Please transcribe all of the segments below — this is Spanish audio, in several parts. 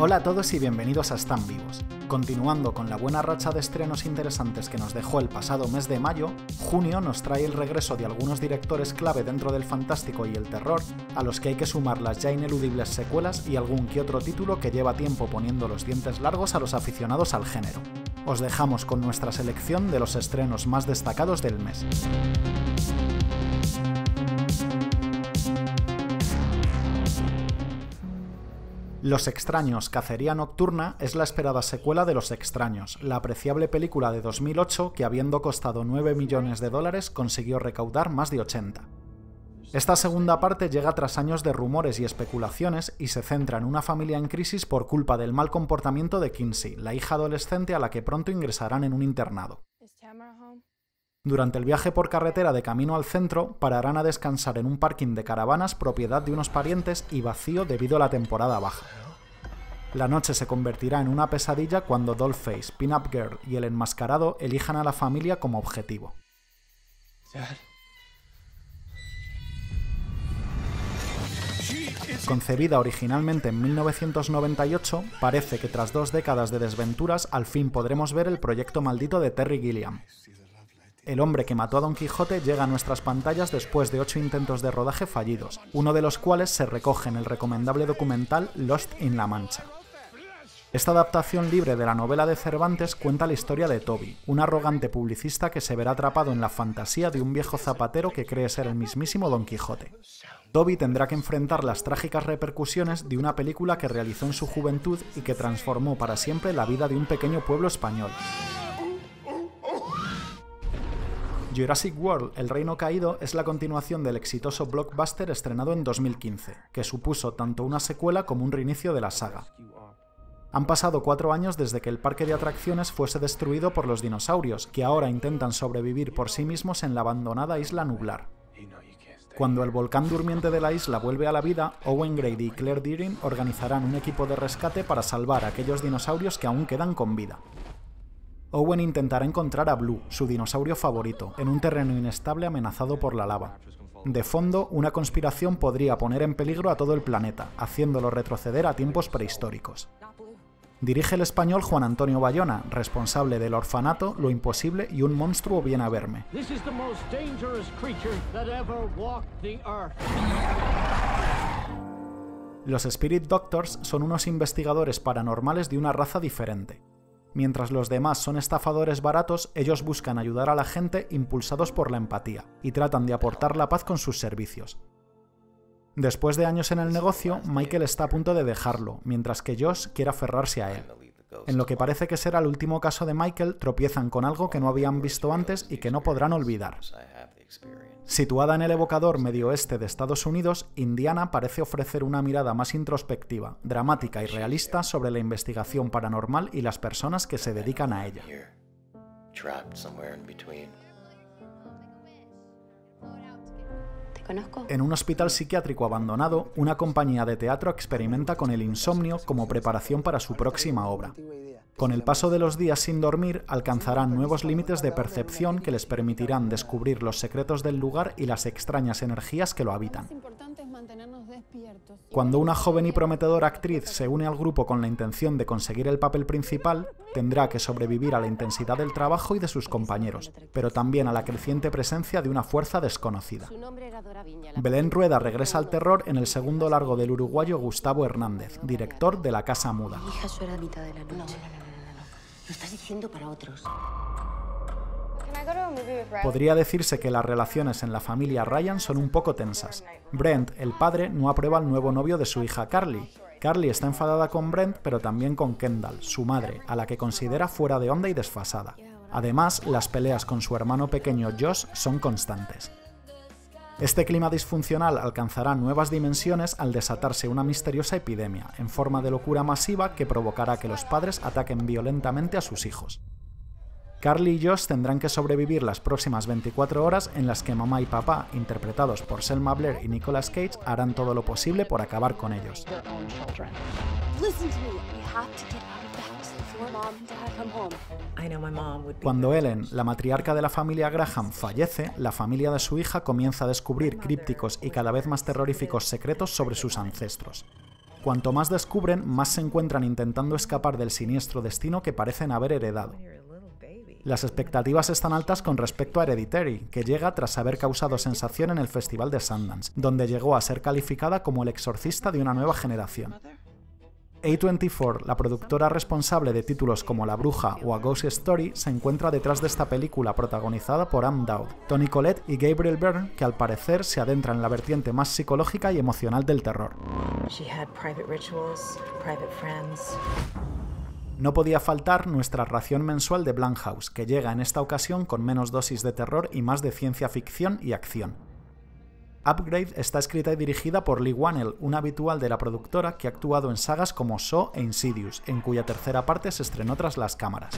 Hola a todos y bienvenidos a Están Vivos. Continuando con la buena racha de estrenos interesantes que nos dejó el pasado mes de mayo, junio nos trae el regreso de algunos directores clave dentro del fantástico y el terror, a los que hay que sumar las ya ineludibles secuelas y algún que otro título que lleva tiempo poniendo los dientes largos a los aficionados al género. Os dejamos con nuestra selección de los estrenos más destacados del mes. Los Extraños: Cacería Nocturna es la esperada secuela de Los Extraños, la apreciable película de 2008 que, habiendo costado 9 millones de dólares, consiguió recaudar más de 80. Esta segunda parte llega tras años de rumores y especulaciones y se centra en una familia en crisis por culpa del mal comportamiento de Kinsey, la hija adolescente a la que pronto ingresarán en un internado. Durante el viaje por carretera de camino al centro, pararán a descansar en un parking de caravanas propiedad de unos parientes y vacío debido a la temporada baja. La noche se convertirá en una pesadilla cuando Dollface, Pin-up Girl y el enmascarado elijan a la familia como objetivo. Concebida originalmente en 1998, parece que tras 2 décadas de desventuras al fin podremos ver el proyecto maldito de Terry Gilliam. El hombre que mató a Don Quijote llega a nuestras pantallas después de 8 intentos de rodaje fallidos, uno de los cuales se recoge en el recomendable documental Lost in La Mancha. Esta adaptación libre de la novela de Cervantes cuenta la historia de Toby, un arrogante publicista que se verá atrapado en la fantasía de un viejo zapatero que cree ser el mismísimo Don Quijote. Toby tendrá que enfrentar las trágicas repercusiones de una película que realizó en su juventud y que transformó para siempre la vida de un pequeño pueblo español. Jurassic World: El reino caído es la continuación del exitoso blockbuster estrenado en 2015, que supuso tanto una secuela como un reinicio de la saga. Han pasado 4 años desde que el parque de atracciones fuese destruido por los dinosaurios, que ahora intentan sobrevivir por sí mismos en la abandonada Isla Nublar. Cuando el volcán durmiente de la isla vuelve a la vida, Owen Grady y Claire Dearing organizarán un equipo de rescate para salvar a aquellos dinosaurios que aún quedan con vida. Owen intentará encontrar a Blue, su dinosaurio favorito, en un terreno inestable amenazado por la lava. De fondo, una conspiración podría poner en peligro a todo el planeta, haciéndolo retroceder a tiempos prehistóricos. Dirige el español Juan Antonio Bayona, responsable del Orfanato, Lo Imposible y Un Monstruo Viene a Verme. Los Spirit Doctors son unos investigadores paranormales de una raza diferente. Mientras los demás son estafadores baratos, ellos buscan ayudar a la gente impulsados por la empatía, y tratan de aportar la paz con sus servicios. Después de años en el negocio, Michael está a punto de dejarlo, mientras que Josh quiere aferrarse a él. En lo que parece que será el último caso de Michael, tropiezan con algo que no habían visto antes y que no podrán olvidar. Situada en el evocador medio oeste de Estados Unidos, Indiana parece ofrecer una mirada más introspectiva, dramática y realista sobre la investigación paranormal y las personas que se dedican a ella. En un hospital psiquiátrico abandonado, una compañía de teatro experimenta con el insomnio como preparación para su próxima obra. Con el paso de los días sin dormir, alcanzarán nuevos límites de percepción que les permitirán descubrir los secretos del lugar y las extrañas energías que lo habitan. Cuando una joven y prometedora actriz se une al grupo con la intención de conseguir el papel principal, tendrá que sobrevivir a la intensidad del trabajo y de sus compañeros, pero también a la creciente presencia de una fuerza desconocida. Belén Rueda regresa al terror en el segundo largo del uruguayo Gustavo Hernández, director de La Casa Muda. Lo estás diciendo para otros. Podría decirse que las relaciones en la familia Ryan son un poco tensas. Brent, el padre, no aprueba al nuevo novio de su hija Carly. Carly está enfadada con Brent, pero también con Kendall, su madre, a la que considera fuera de onda y desfasada. Además, las peleas con su hermano pequeño Josh son constantes. Este clima disfuncional alcanzará nuevas dimensiones al desatarse una misteriosa epidemia, en forma de locura masiva que provocará que los padres ataquen violentamente a sus hijos. Carly y Josh tendrán que sobrevivir las próximas 24 horas en las que mamá y papá, interpretados por Selma Blair y Nicolas Cage, harán todo lo posible por acabar con ellos. Cuando Ellen, la matriarca de la familia Graham, fallece, la familia de su hija comienza a descubrir crípticos y cada vez más terroríficos secretos sobre sus ancestros. Cuanto más descubren, más se encuentran intentando escapar del siniestro destino que parecen haber heredado. Las expectativas están altas con respecto a Hereditary, que llega tras haber causado sensación en el Festival de Sundance, donde llegó a ser calificada como el exorcista de una nueva generación. A24, la productora responsable de títulos como La Bruja o A Ghost Story, se encuentra detrás de esta película protagonizada por Am Dowd, Toni Collette y Gabriel Byrne, que al parecer se adentra en la vertiente más psicológica y emocional del terror. No podía faltar nuestra ración mensual de Blumhouse, que llega en esta ocasión con menos dosis de terror y más de ciencia ficción y acción. Upgrade está escrita y dirigida por Lee Whannell, un habitual de la productora que ha actuado en sagas como Saw e Insidious, en cuya tercera parte se estrenó tras las cámaras.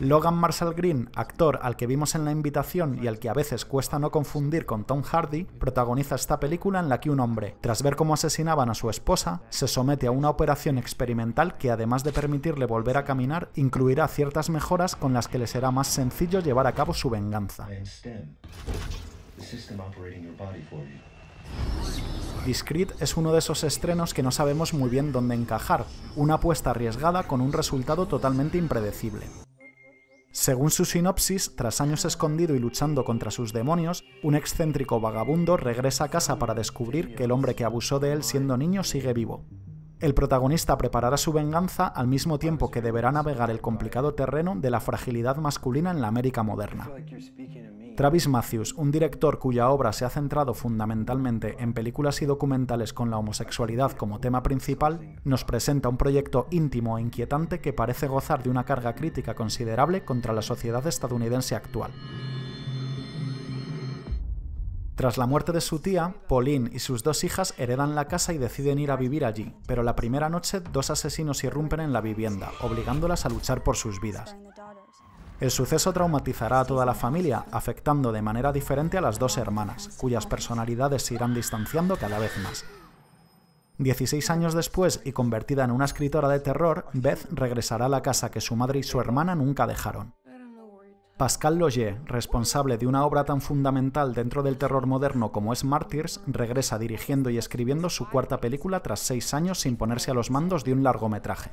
Logan Marshall Green, actor al que vimos en La Invitación y al que a veces cuesta no confundir con Tom Hardy, protagoniza esta película en la que un hombre, tras ver cómo asesinaban a su esposa, se somete a una operación experimental que, además de permitirle volver a caminar, incluirá ciertas mejoras con las que le será más sencillo llevar a cabo su venganza. Discreet es uno de esos estrenos que no sabemos muy bien dónde encajar, una apuesta arriesgada con un resultado totalmente impredecible. Según su sinopsis, tras años escondido y luchando contra sus demonios, un excéntrico vagabundo regresa a casa para descubrir que el hombre que abusó de él siendo niño sigue vivo. El protagonista preparará su venganza al mismo tiempo que deberá navegar el complicado terreno de la fragilidad masculina en la América moderna. Travis Matthews, un director cuya obra se ha centrado fundamentalmente en películas y documentales con la homosexualidad como tema principal, nos presenta un proyecto íntimo e inquietante que parece gozar de una carga crítica considerable contra la sociedad estadounidense actual. Tras la muerte de su tía, Pauline y sus dos hijas heredan la casa y deciden ir a vivir allí, pero la primera noche dos asesinos irrumpen en la vivienda, obligándolas a luchar por sus vidas. El suceso traumatizará a toda la familia, afectando de manera diferente a las dos hermanas, cuyas personalidades se irán distanciando cada vez más. 16 años después y convertida en una escritora de terror, Beth regresará a la casa que su madre y su hermana nunca dejaron. Pascal Logier, responsable de una obra tan fundamental dentro del terror moderno como es Martyrs, regresa dirigiendo y escribiendo su cuarta película tras 6 años sin ponerse a los mandos de un largometraje.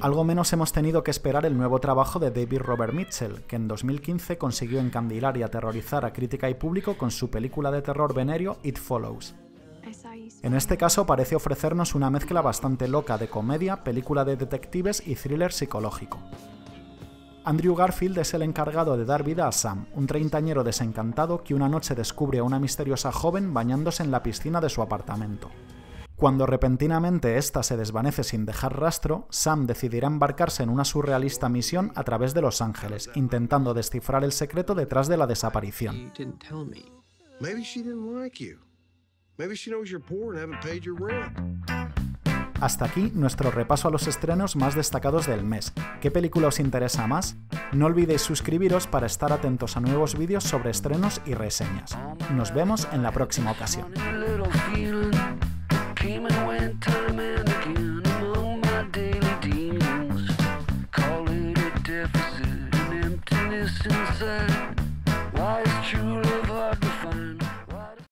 Algo menos hemos tenido que esperar el nuevo trabajo de David Robert Mitchell, que en 2015 consiguió encandilar y aterrorizar a crítica y público con su película de terror venéreo It Follows. En este caso parece ofrecernos una mezcla bastante loca de comedia, película de detectives y thriller psicológico. Andrew Garfield es el encargado de dar vida a Sam, un treintañero desencantado que una noche descubre a una misteriosa joven bañándose en la piscina de su apartamento. Cuando repentinamente ésta se desvanece sin dejar rastro, Sam decidirá embarcarse en una surrealista misión a través de Los Ángeles, intentando descifrar el secreto detrás de la desaparición. Hasta aquí nuestro repaso a los estrenos más destacados del mes. ¿Qué película os interesa más? No olvidéis suscribiros para estar atentos a nuevos vídeos sobre estrenos y reseñas. Nos vemos en la próxima ocasión.